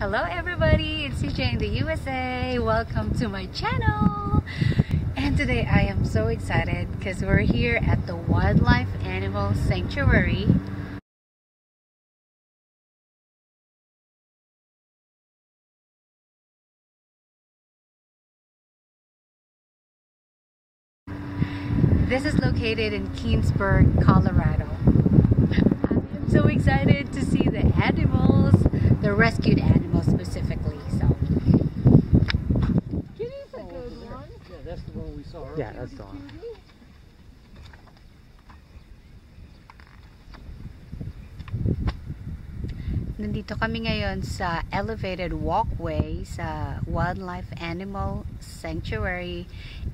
Hello everybody, it's EJ in the USA. Welcome to my channel. And today I am so excited because we're here at the Wildlife Animal Sanctuary. This is located in Keenesburg, Colorado. I'm so excited to see the animals, the rescued animals specifically. So, kitty's a good one. Yeah, that's the one we saw earlier. Yeah, that's the one. Nandito kami ngayon sa elevated walkway sa Wildlife Animal Sanctuary,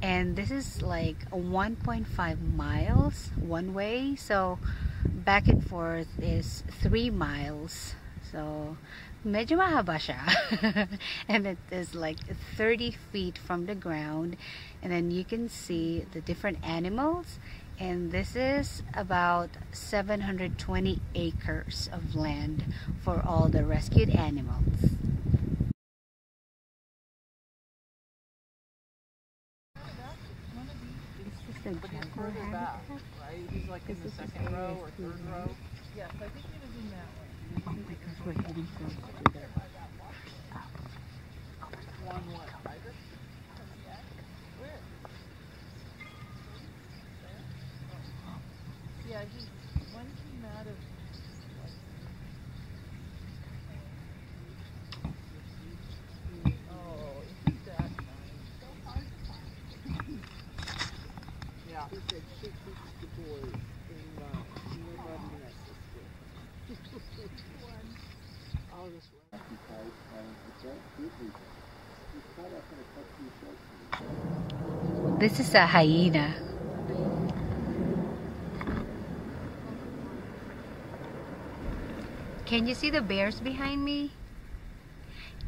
and this is like 1.5 miles one way, so back and forth is 3 miles, so medyo mahaba siya. And it is like 30 feet from the ground, and then you can see the different animals. And this is about 720 acres of land for all the rescued animals. But he's further back, right? He's like in the second row or third row. Yes, I think it is in that way. Because we're heading from there. One. Yeah, one came out of... Oh, isn't that nice? So hard to find. Yeah. He said, shoot, this is the boy. And nobody messes with him. All this one. This is a hyena. Can you see the bears behind me?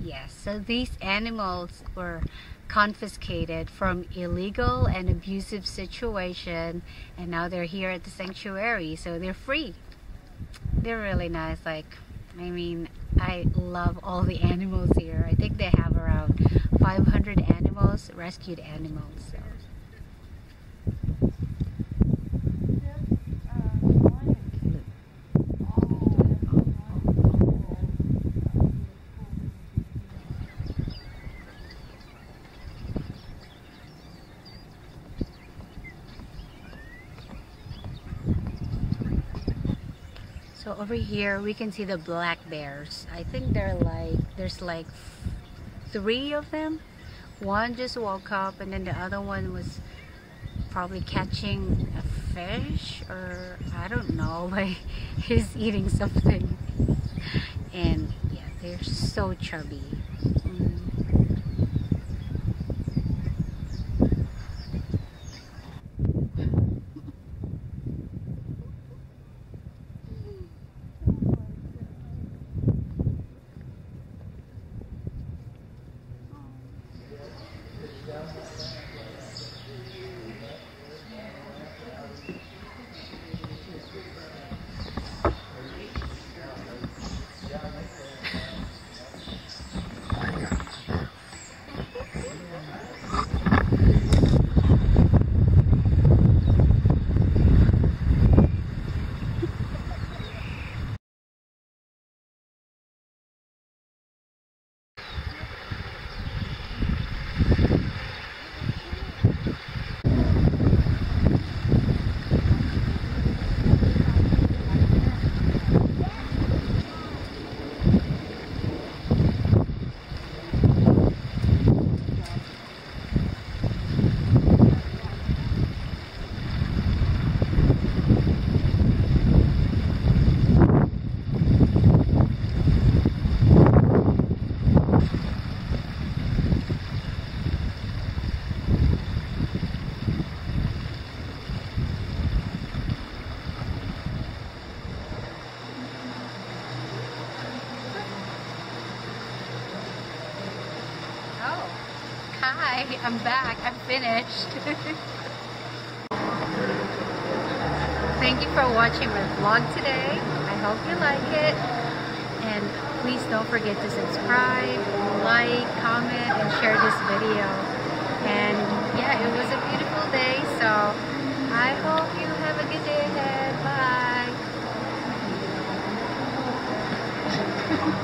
Yes, so these animals were confiscated from illegal and abusive situation, and now they're here at the sanctuary, so they're free. They're really nice. Like, I mean, I love all the animals here. I think they have around 500 animals, rescued animals. So. So over here we can see the black bears. I think there's like 3 of them. One just woke up, and then the other one was probably catching a fish, or I don't know, but he's eating something. And yeah, they're so chubby. Hi, I'm back. I'm finished. Thank you for watching my vlog today. I hope you like it. And Please don't forget to subscribe, like, comment, and share this video. And yeah, it was a beautiful day, so I hope you have a good day ahead. Bye.